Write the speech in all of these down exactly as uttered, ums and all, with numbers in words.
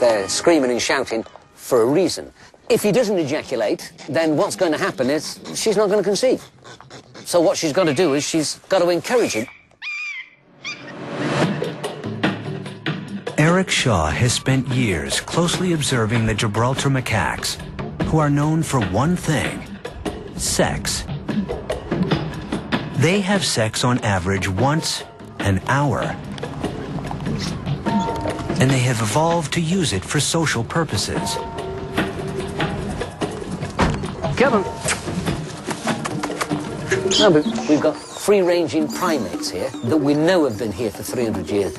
They're screaming and shouting for a reason. If he doesn't ejaculate, then what's going to happen is she's not going to conceive. So what she's got to do is she's got to encourage him. Eric Shaw has spent years closely observing the Gibraltar macaques, who are known for one thing: sex. They have sex on average once an hour, and they have evolved to use it for social purposes. Come on. No, but we've got free-ranging primates here that we know have been here for three hundred years.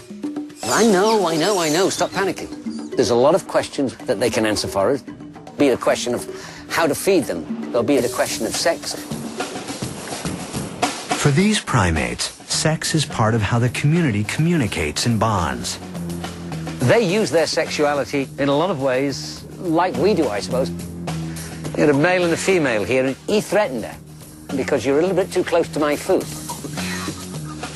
I know, I know, I know, stop panicking. There's a lot of questions that they can answer for us. Be it a question of how to feed them, or be it a question of sex. For these primates, sex is part of how the community communicates and bonds. They use their sexuality in a lot of ways, like we do, I suppose. You had a male and a female here, and he threatened her, because you're a little bit too close to my food.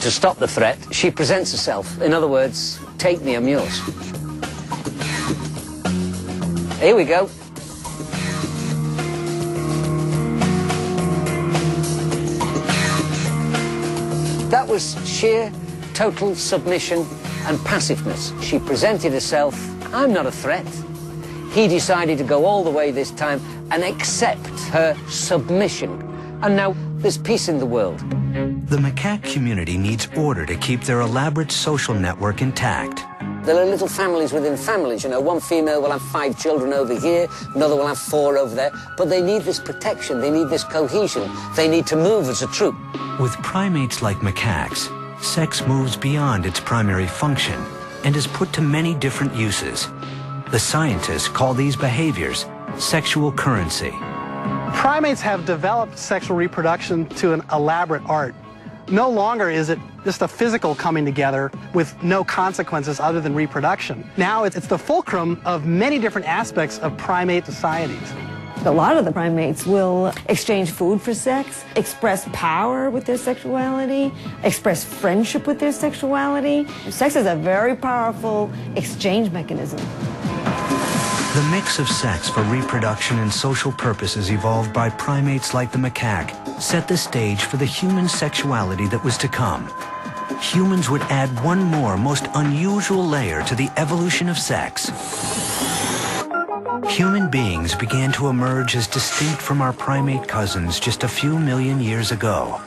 To stop the threat, she presents herself. In other words, take me, I'm yours. Here we go. That was sheer, total submission and passiveness. She presented herself, I'm not a threat. He decided to go all the way this time and accept her submission. And now there's peace in the world. The macaque community needs order to keep their elaborate social network intact. There are little families within families, you know. One female will have five children over here, another will have four over there. But they need this protection, they need this cohesion, they need to move as a troop. With primates like macaques, sex moves beyond its primary function and is put to many different uses. The scientists call these behaviors sexual currency. Primates have developed sexual reproduction to an elaborate art. No longer is it just a physical coming together with no consequences other than reproduction. Now it's the fulcrum of many different aspects of primate societies. A lot of the primates will exchange food for sex, express power with their sexuality, express friendship with their sexuality. Sex is a very powerful exchange mechanism. The mix of sex for reproduction and social purposes evolved by primates like the macaque set the stage for the human sexuality that was to come. Humans would add one more most unusual layer to the evolution of sex. Human beings began to emerge as distinct from our primate cousins just a few million years ago.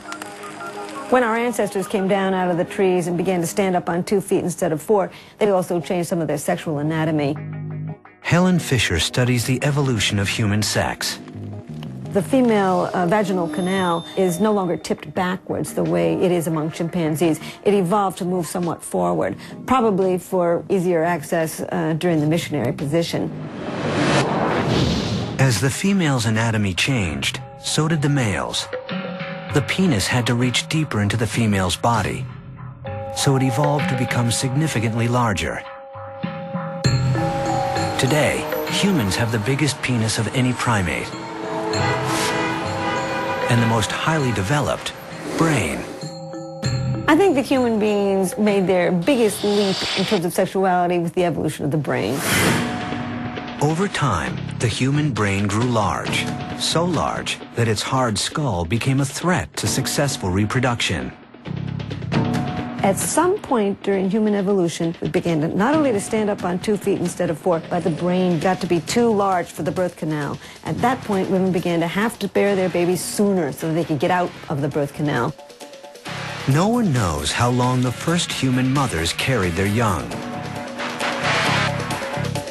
When our ancestors came down out of the trees and began to stand up on two feet instead of four, they also changed some of their sexual anatomy. Helen Fisher studies the evolution of human sex. The female uh, vaginal canal is no longer tipped backwards the way it is among chimpanzees. It evolved to move somewhat forward, probably for easier access uh, during the missionary position. As the female's anatomy changed, so did the male's. The penis had to reach deeper into the female's body, so it evolved to become significantly larger. Today, humans have the biggest penis of any primate, and the most highly developed brain. I think that human beings made their biggest leap in terms of sexuality with the evolution of the brain. Over time, the human brain grew large, so large that its hard skull became a threat to successful reproduction. At some point during human evolution, we began to not only to stand up on two feet instead of four, but the brain got to be too large for the birth canal. At that point, women began to have to bear their babies sooner so that they could get out of the birth canal. No one knows how long the first human mothers carried their young.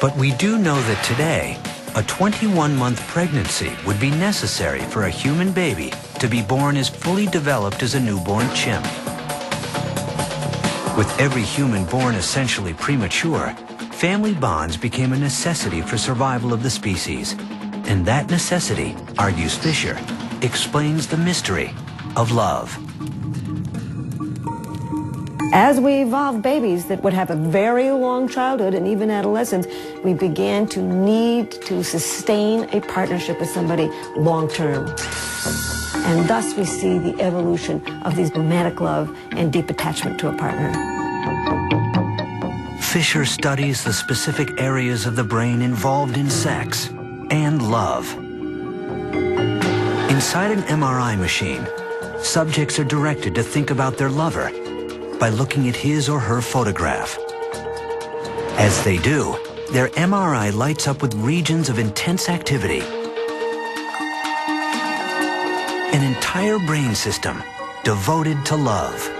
But we do know that today, a twenty-one month pregnancy would be necessary for a human baby to be born as fully developed as a newborn chimp. With every human born essentially premature, family bonds became a necessity for survival of the species. And that necessity, argues Fisher, explains the mystery of love. As we evolved babies that would have a very long childhood and even adolescence, we began to need to sustain a partnership with somebody long term. And thus we see the evolution of these romantic love and deep attachment to a partner. Fisher studies the specific areas of the brain involved in sex and love. Inside an M R I machine, subjects are directed to think about their lover by looking at his or her photograph. As they do, their M R I lights up with regions of intense activity. An entire brain system devoted to love.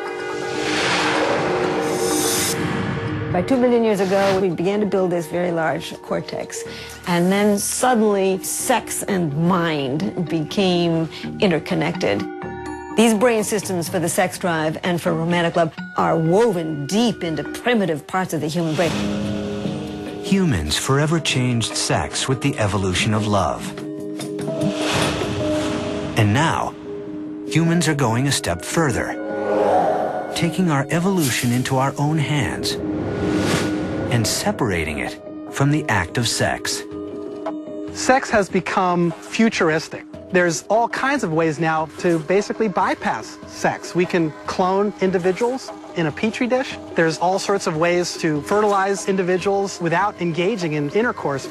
About two million years ago, we began to build this very large cortex. And then suddenly, sex and mind became interconnected. These brain systems for the sex drive and for romantic love are woven deep into primitive parts of the human brain. Humans forever changed sex with the evolution of love. And now, humans are going a step further, taking our evolution into our own hands and separating it from the act of sex. Sex has become futuristic. There's all kinds of ways now to basically bypass sex. We can clone individuals in a petri dish. There's all sorts of ways to fertilize individuals without engaging in intercourse.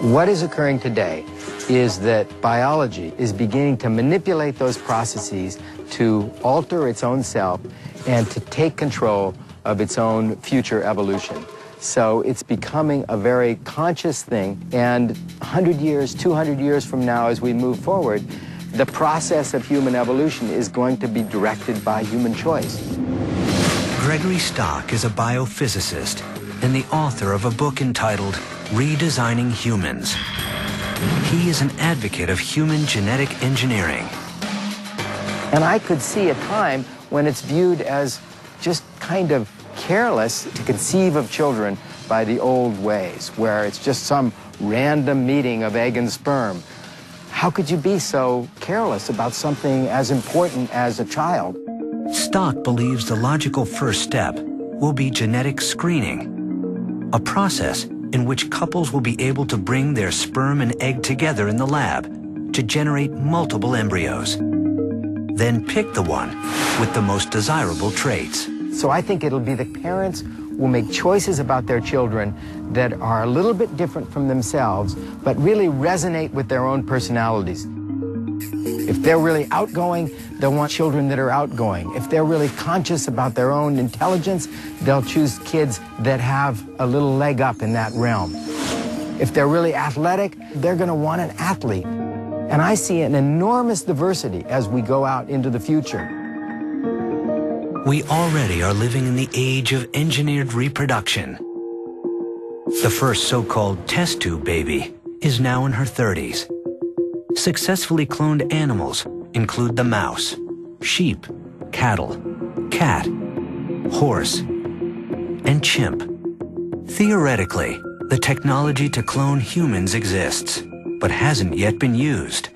What is occurring today is that biology is beginning to manipulate those processes to alter its own self and to take control of its own future evolution. So it's becoming a very conscious thing, and one hundred years, two hundred years from now, as we move forward, the process of human evolution is going to be directed by human choice. Gregory Stock is a biophysicist and the author of a book entitled Redesigning Humans. He is an advocate of human genetic engineering. And I could see a time when it's viewed as just kind of careless to conceive of children by the old ways, where it's just some random meeting of egg and sperm. How could you be so careless about something as important as a child? Stock believes the logical first step will be genetic screening, a process in which couples will be able to bring their sperm and egg together in the lab to generate multiple embryos, then pick the one with the most desirable traits. So I think it'll be the parents will make choices about their children that are a little bit different from themselves, but really resonate with their own personalities. If they're really outgoing, they'll want children that are outgoing. If they're really conscious about their own intelligence, they'll choose kids that have a little leg up in that realm. If they're really athletic, they're going to want an athlete. And I see an enormous diversity as we go out into the future. We already are living in the age of engineered reproduction. The first so-called test tube baby is now in her thirties. Successfully cloned animals include the mouse, sheep, cattle, cat, horse, and chimp. Theoretically, the technology to clone humans exists, but hasn't yet been used.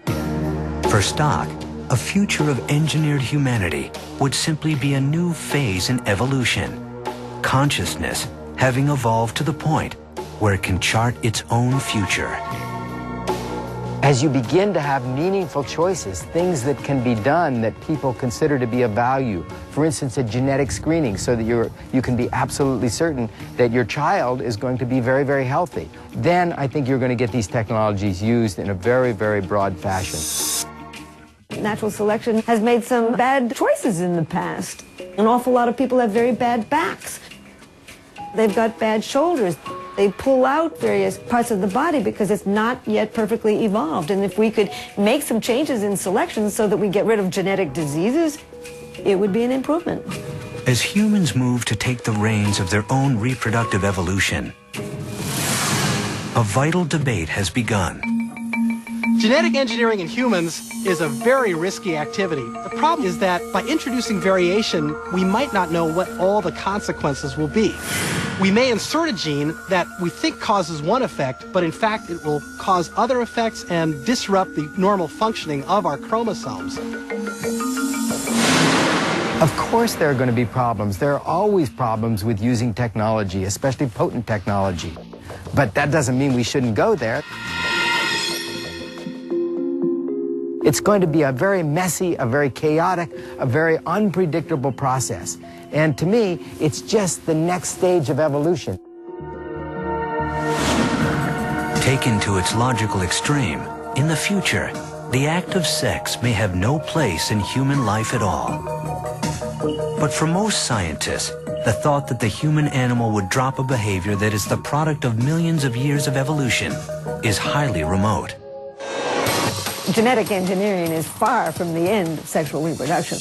For Stock, a future of engineered humanity would simply be a new phase in evolution. Consciousness having evolved to the point where it can chart its own future. As you begin to have meaningful choices, things that can be done that people consider to be of value, for instance, a genetic screening so that you're, you can be absolutely certain that your child is going to be very, very healthy, then I think you're going to get these technologies used in a very, very broad fashion. Natural selection has made some bad choices in the past. An awful lot of people have very bad backs. They've got bad shoulders. They pull out various parts of the body because it's not yet perfectly evolved. And if we could make some changes in selection so that we get rid of genetic diseases, it would be an improvement. As humans move to take the reins of their own reproductive evolution, a vital debate has begun. Genetic engineering in humans is a very risky activity. The problem is that by introducing variation, we might not know what all the consequences will be. We may insert a gene that we think causes one effect, but in fact it will cause other effects and disrupt the normal functioning of our chromosomes. Of course there are going to be problems. There are always problems with using technology, especially potent technology. But that doesn't mean we shouldn't go there. It's going to be a very messy, a very chaotic, a very unpredictable process. And to me, it's just the next stage of evolution. Taken to its logical extreme, in the future, the act of sex may have no place in human life at all. But for most scientists, the thought that the human animal would drop a behavior that is the product of millions of years of evolution is highly remote. Genetic engineering is far from the end of sexual reproduction.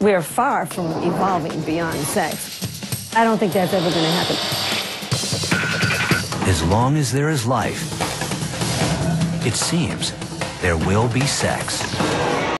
We are far from evolving beyond sex. I don't think that's ever going to happen. As long as there is life, it seems there will be sex.